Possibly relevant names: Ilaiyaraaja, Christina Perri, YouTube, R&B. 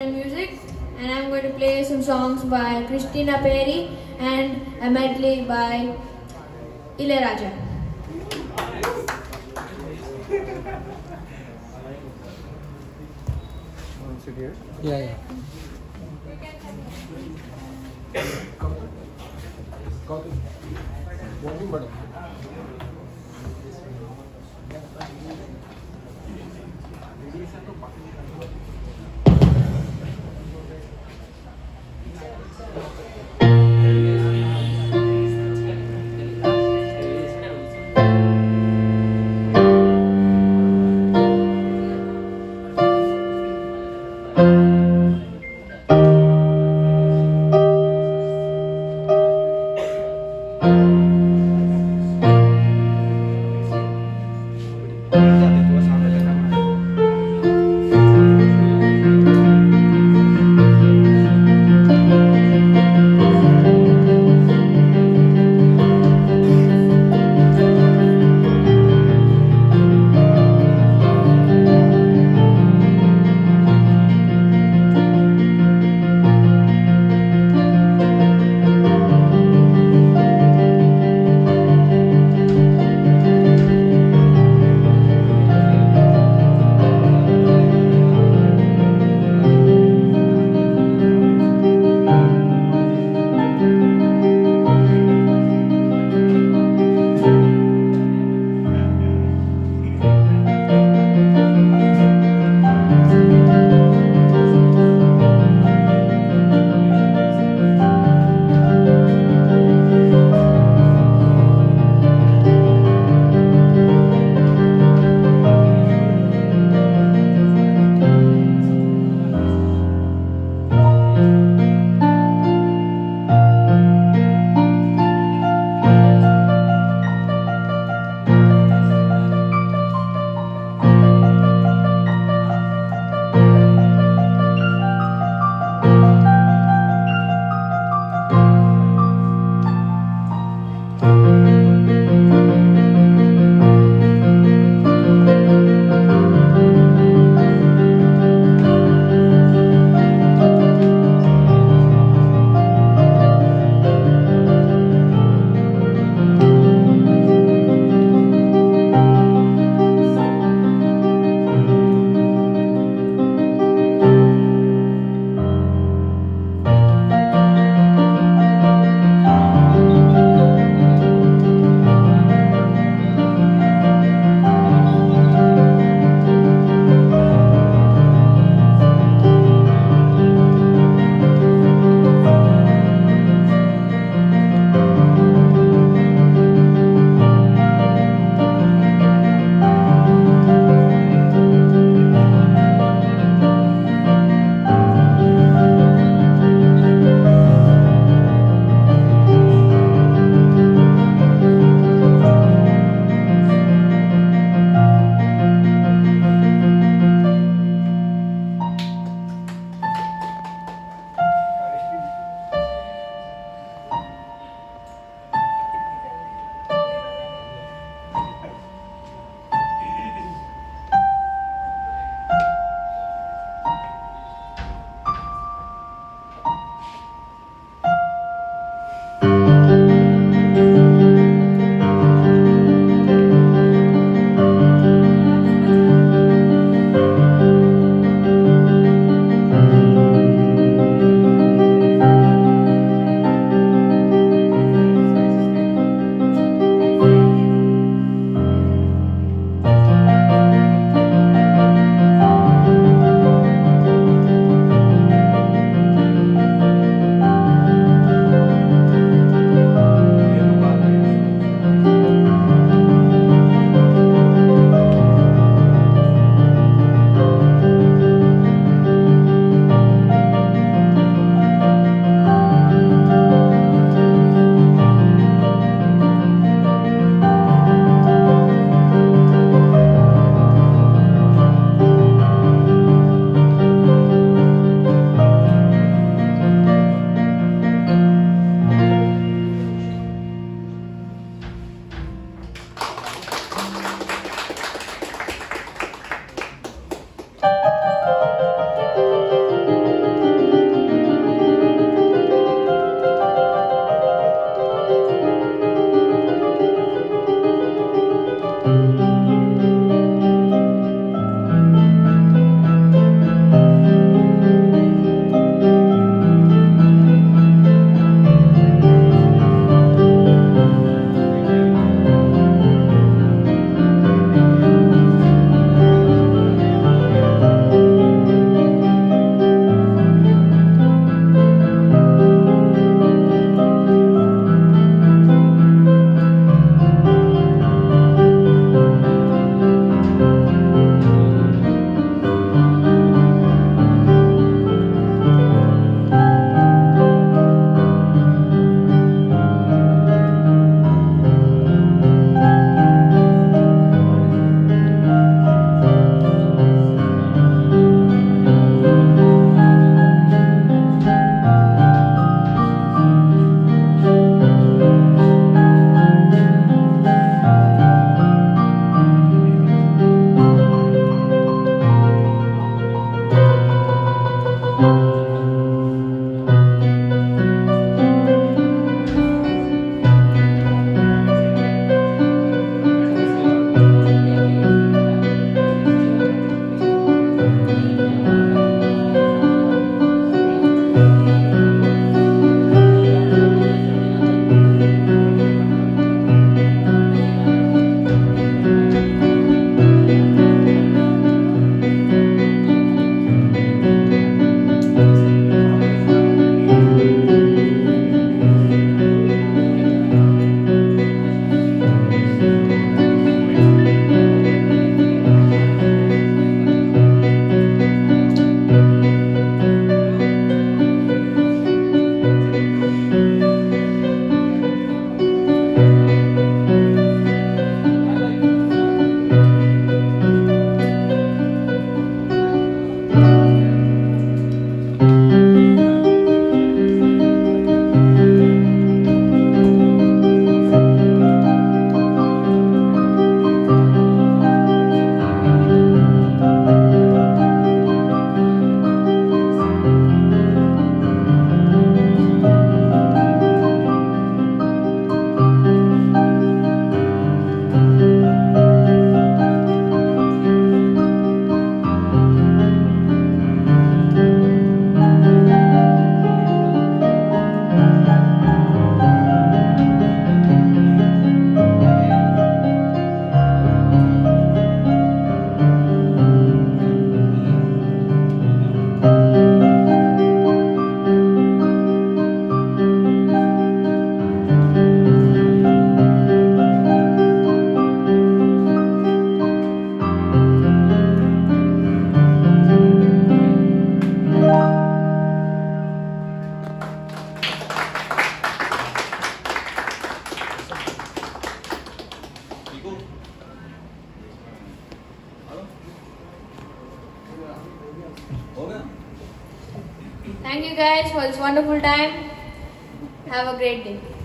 Music, and I'm going to play some songs by Christina Perri and a medley by Ilaiyaraaja. Thank you guys for this wonderful time. Have a great day.